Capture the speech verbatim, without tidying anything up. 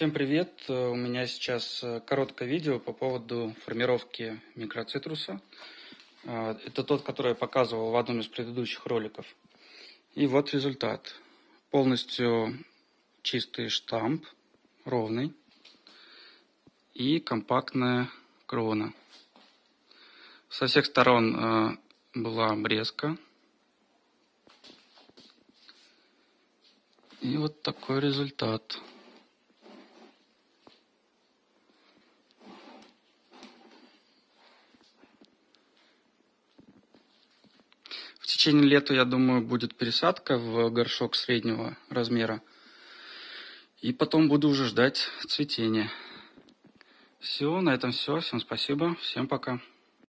Всем привет! У меня сейчас короткое видео по поводу формировки микроцитруса. Это тот, который я показывал в одном из предыдущих роликов. И вот результат. Полностью чистый штамп, ровный и компактная крона. Со всех сторон была обрезка. И вот такой результат. В течение лета, я думаю, будет пересадка в горшок среднего размера. И потом буду уже ждать цветения. Все, на этом все. Всем спасибо. Всем пока.